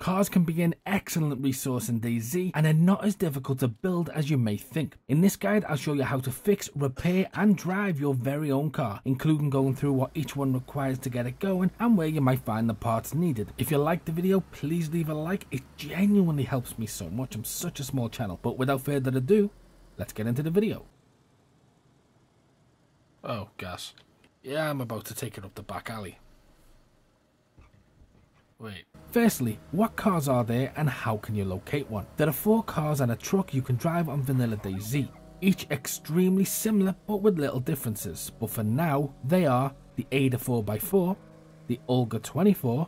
Cars can be an excellent resource in DayZ and are not as difficult to build as you may think. In this guide, I'll show you how to fix, repair and drive your very own car, including going through what each one requires to get it going and where you might find the parts needed. If you liked the video, please leave a like. It genuinely helps me so much. I'm such a small channel. But without further ado, let's get into the video. Oh, gas. Yeah, I'm about to take it up the back alley. Wait. Firstly, what cars are there and how can you locate one? There are 4 cars and a truck you can drive on vanilla DayZ, each extremely similar but with little differences, but for now they are the Ada 4x4, the Olga 24,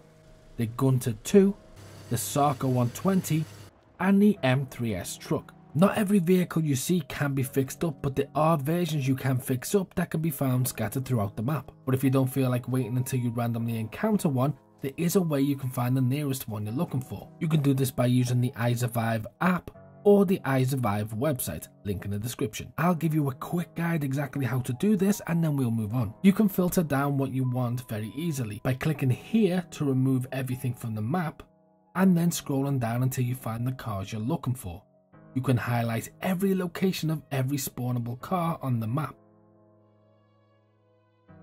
the Gunter 2, the Sarka 120 and the M3S truck. Not every vehicle you see can be fixed up, but there are versions you can fix up that can be found scattered throughout the map. But if you don't feel like waiting until you randomly encounter one, there is a way you can find the nearest one you're looking for. You can do this by using the iZurvive app or the iZurvive website, link in the description. I'll give you a quick guide exactly how to do this and then we'll move on. You can filter down what you want very easily by clicking here to remove everything from the map and then scrolling down until you find the cars you're looking for. You can highlight every location of every spawnable car on the map.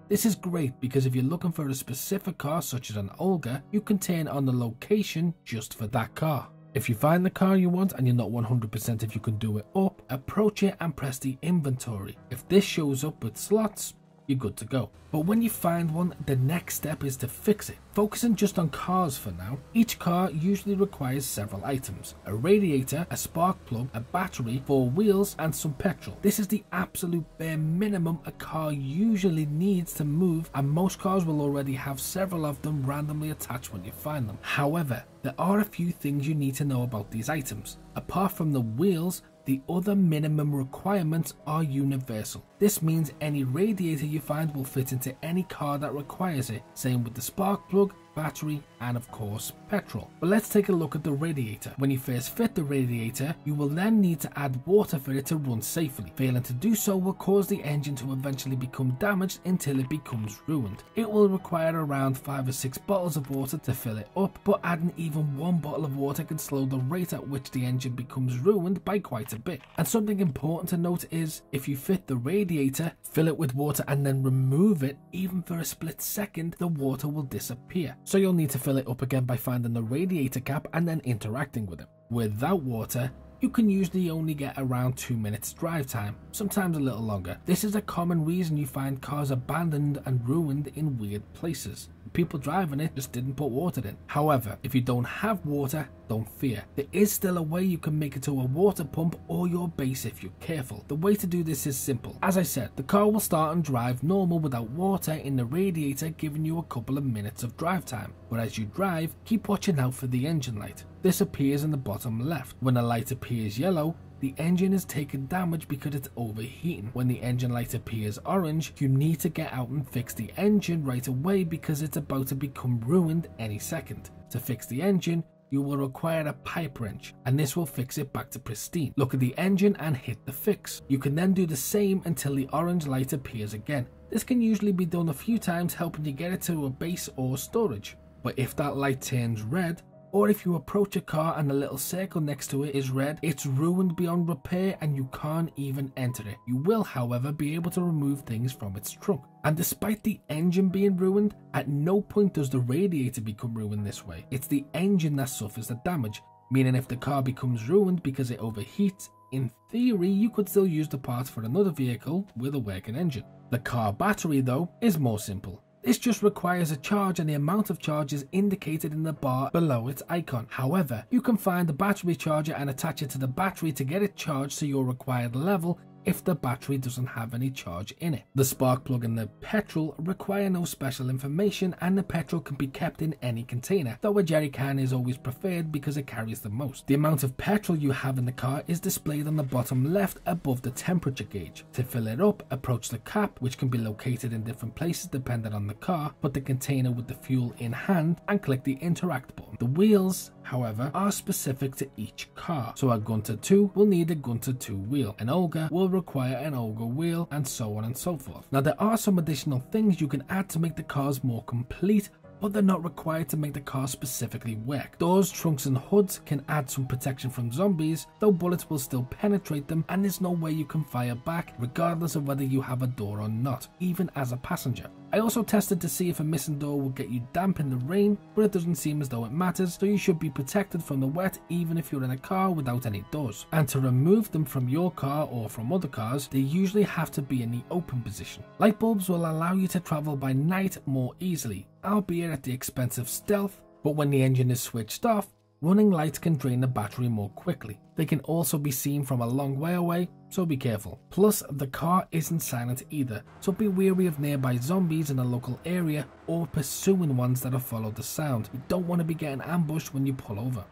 This is great because if you're looking for a specific car such as an Olga, you can turn on the location just for that car. If you find the car you want and you're not 100% if you can do it up, approach it and press the inventory. If this shows up with slots, you're good to go. But when you find one, the next step is to fix it. Focusing just on cars for now, each car usually requires several items: a radiator, a spark plug, a battery, 4 wheels and some petrol. This is the absolute bare minimum a car usually needs to move, and most cars will already have several of them randomly attached when you find them. However, there are a few things you need to know about these items. Apart from the wheels, the other minimum requirements are universal. This means any radiator you find will fit into any car that requires it, same with the spark plug, battery and of course petrol. But let's take a look at the radiator. When you first fit the radiator, you will then need to add water for it to run safely. Failing to do so will cause the engine to eventually become damaged until it becomes ruined. It will require around 5 or 6 bottles of water to fill it up, but adding even 1 bottle of water can slow the rate at which the engine becomes ruined by quite a bit. And something important to note is, if you fit the radiator, fill it with water and then remove it, even for a split second the water will disappear. So you'll need to fill it up again by finding the radiator cap and then interacting with it. Without water, you can usually only get around 2 minutes drive time, sometimes a little longer. This is a common reason you find cars abandoned and ruined in weird places. People driving it just didn't put water in. However, if you don't have water, don't fear. There is still a way you can make it to a water pump or your base if you're careful. The way to do this is simple. As I said, the car will start and drive normal without water in the radiator, giving you a couple of minutes of drive time. But as you drive, keep watching out for the engine light. This appears in the bottom left. When the light appears yellow, the engine is taking damage because it's overheating. When the engine light appears orange, you need to get out and fix the engine right away because it's about to become ruined any second. To fix the engine, you will require a pipe wrench, and this will fix it back to pristine. Look at the engine and hit the fix. You can then do the same until the orange light appears again. This can usually be done a few times, helping you get it to a base or storage. But if that light turns red, or if you approach a car and the little circle next to it is red, it's ruined beyond repair and you can't even enter it. You will, however, be able to remove things from its trunk. And despite the engine being ruined, at no point does the radiator become ruined this way. It's the engine that suffers the damage, meaning if the car becomes ruined because it overheats, in theory, you could still use the parts for another vehicle with a working engine. The car battery, though, is more simple. This just requires a charge, and the amount of charge is indicated in the bar below its icon. However, you can find the battery charger and attach it to the battery to get it charged to your required level if the battery doesn't have any charge in it. The spark plug and the petrol require no special information, and the petrol can be kept in any container, though a jerry can is always preferred because it carries the most. The amount of petrol you have in the car is displayed on the bottom left above the temperature gauge. To fill it up, approach the cap, which can be located in different places depending on the car, put the container with the fuel in hand and click the interact button. The wheels, however, are specific to each car, so a Gunter 2 will need a Gunter 2 wheel, an Olga will require an Olga wheel, and so on and so forth. Now there are some additional things you can add to make the cars more complete, but they're not required to make the car specifically work. Doors, trunks and hoods can add some protection from zombies, though bullets will still penetrate them and there's no way you can fire back regardless of whether you have a door or not, even as a passenger. I also tested to see if a missing door will get you damp in the rain, but it doesn't seem as though it matters, so you should be protected from the wet even if you're in a car without any doors. And to remove them from your car or from other cars, they usually have to be in the open position. Light bulbs will allow you to travel by night more easily, albeit at the expense of stealth, but when the engine is switched off, running lights can drain the battery more quickly. They can also be seen from a long way away, so be careful. Plus, the car isn't silent either, so be wary of nearby zombies in the local area or pursuing ones that have followed the sound. You don't want to be getting ambushed when you pull over.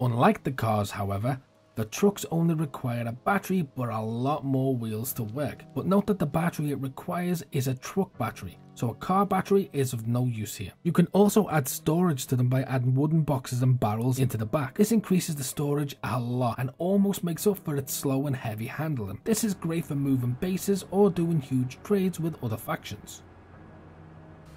Unlike the cars, however, the trucks only require a battery but a lot more wheels to work. But note that the battery it requires is a truck battery, so a car battery is of no use here. You can also add storage to them by adding wooden boxes and barrels into the back. This increases the storage a lot and almost makes up for its slow and heavy handling. This is great for moving bases or doing huge trades with other factions.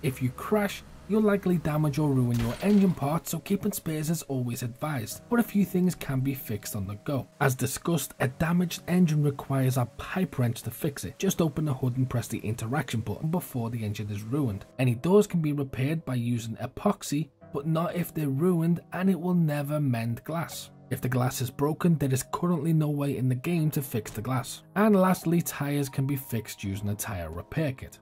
If you crash, you'll likely damage or ruin your engine parts, so keeping spares is always advised, but a few things can be fixed on the go. As discussed, a damaged engine requires a pipe wrench to fix it. Just open the hood and press the interaction button before the engine is ruined. Any doors can be repaired by using epoxy, but not if they're ruined, and it will never mend glass. If the glass is broken, there is currently no way in the game to fix the glass. And lastly, tyres can be fixed using a tyre repair kit.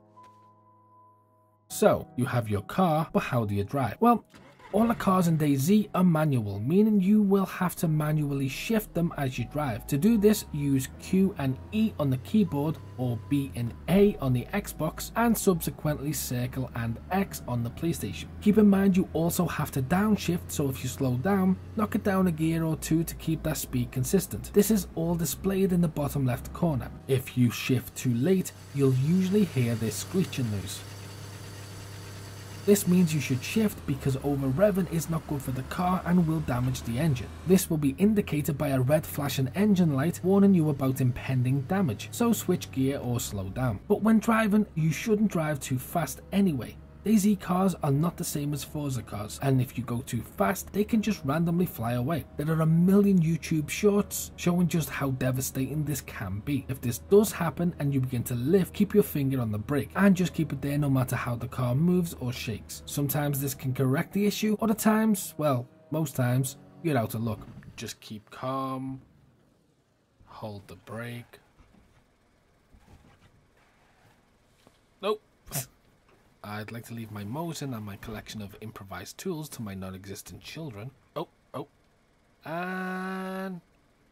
So, you have your car, but how do you drive? Well, all the cars in DayZ are manual, meaning you will have to manually shift them as you drive. To do this, use Q and E on the keyboard, or B and A on the Xbox, and subsequently Circle and X on the PlayStation. Keep in mind you also have to downshift, so if you slow down, knock it down a gear or two to keep that speed consistent. This is all displayed in the bottom left corner. If you shift too late, you'll usually hear this screeching noise. This means you should shift because over-revving is not good for the car and will damage the engine. This will be indicated by a red flashing engine light warning you about impending damage, so switch gear or slow down. But when driving, you shouldn't drive too fast anyway. DayZ cars are not the same as Forza cars, and if you go too fast, they can just randomly fly away. There are a million YouTube shorts showing just how devastating this can be. If this does happen and you begin to lift, keep your finger on the brake and just keep it there no matter how the car moves or shakes. Sometimes this can correct the issue, other times, well, most times, you're out of luck. Just keep calm, hold the brake. Nope. I'd like to leave my Mosin and my collection of improvised tools to my non-existent children. Oh, and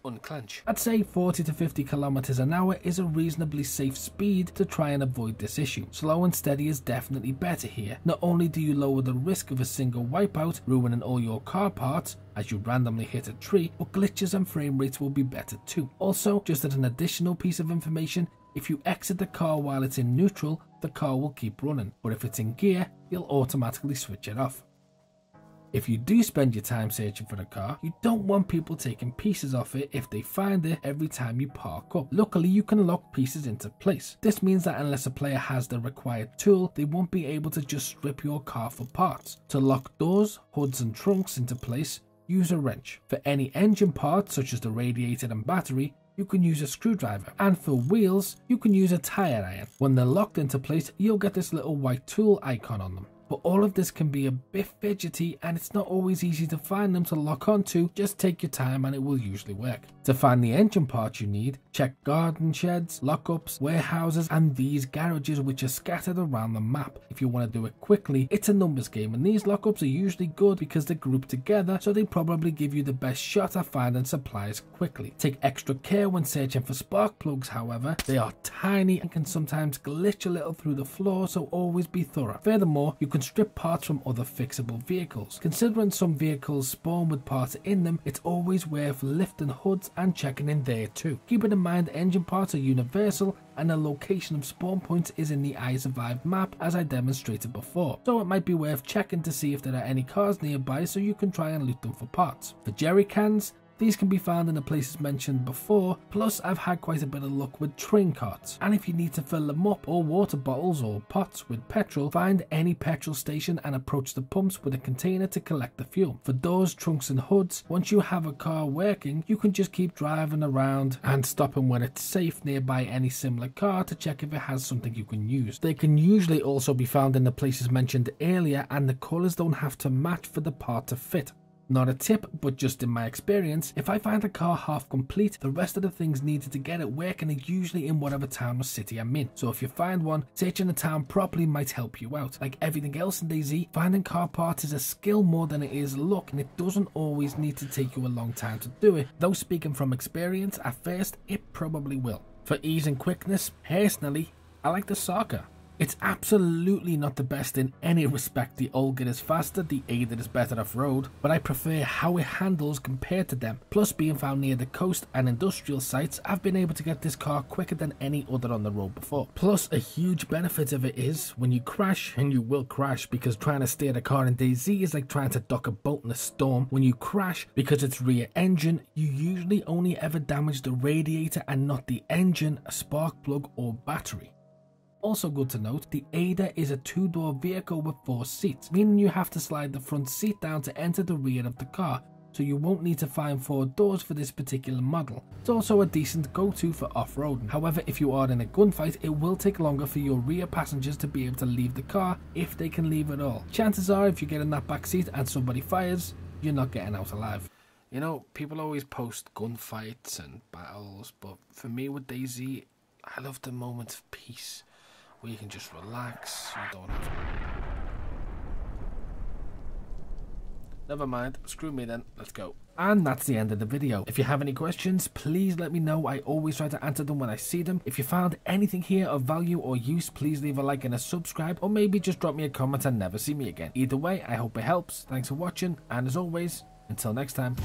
unclench. I'd say 40 to 50 kilometers an hour is a reasonably safe speed to try and avoid this issue. Slow and steady is definitely better here. Not only do you lower the risk of a single wipeout, ruining all your car parts as you randomly hit a tree, but glitches and frame rates will be better too. Also, just as an additional piece of information, if you exit the car while it's in neutral, the car will keep running, but if it's in gear, you'll automatically switch it off. If you do spend your time searching for the car, you don't want people taking pieces off it if they find it every time you park up. Luckily, you can lock pieces into place. This means that unless a player has the required tool, they won't be able to just strip your car for parts. To lock doors, hoods and trunks into place, use a wrench. For any engine parts, such as the radiator and battery, you can use a screwdriver, and for wheels, you can use a tire iron. When they're locked into place, you'll get this little white tool icon on them. But all of this can be a bit fidgety and it's not always easy to find them to lock onto. Just take your time and it will usually work. To find the engine parts you need, check garden sheds, lockups, warehouses and these garages which are scattered around the map. If you want to do it quickly, it's a numbers game and these lockups are usually good because they're grouped together, so they probably give you the best shot at finding supplies quickly. Take extra care when searching for spark plugs however. They are tiny and can sometimes glitch a little through the floor, so always be thorough. Furthermore, you can strip parts from other fixable vehicles. Considering some vehicles spawn with parts in them, it's always worth lifting hoods and checking in there too. Keeping in mind engine parts are universal and the location of spawn points is in the iZurvive map as I demonstrated before, so it might be worth checking to see if there are any cars nearby so you can try and loot them for parts. For jerry cans, These can be found in the places mentioned before, plus I've had quite a bit of luck with train carts, and if you need to fill them up or water bottles or pots with petrol, find any petrol station and approach the pumps with a container to collect the fuel. For doors, trunks and hoods, once you have a car working, you can just keep driving around and stopping when it's safe nearby any similar car to check if it has something you can use. They can usually also be found in the places mentioned earlier, and the colours don't have to match for the part to fit. Not a tip, but just in my experience, if I find a car half complete, the rest of the things needed to get it working are usually in whatever town or city I'm in. So if you find one, searching the town properly might help you out. Like everything else in DayZ, finding car parts is a skill more than it is luck, and it doesn't always need to take you a long time to do it, though speaking from experience, at first, it probably will. For ease and quickness, personally, I like the Sarka. It's absolutely not the best in any respect. The Olga is faster, the Ada is better off-road, but I prefer how it handles compared to them. Plus, being found near the coast and industrial sites, I've been able to get this car quicker than any other on the road before. Plus, a huge benefit of it is, when you crash, and you will crash, because trying to steer the car in DayZ is like trying to dock a boat in a storm. When you crash, because it's rear engine, you usually only ever damage the radiator and not the engine, a spark plug or battery. Also good to note, the Ada is a two-door vehicle with 4 seats, meaning you have to slide the front seat down to enter the rear of the car, so you won't need to find 4 doors for this particular model. It's also a decent go-to for off-roading. However, if you are in a gunfight, it will take longer for your rear passengers to be able to leave the car, if they can leave at all. Chances are, if you get in that back seat and somebody fires, you're not getting out alive. You know, people always post gunfights and battles, but for me with DayZ, I love the moment of peace. Where you can just relax, you don't have to... Never mind, screw me then, let's go. And that's the end of the video. If you have any questions, please let me know. I always try to answer them when I see them. If you found anything here of value or use, please leave a like and a subscribe, or maybe just drop me a comment and never see me again. Either way, I hope it helps. Thanks for watching, and as always, until next time.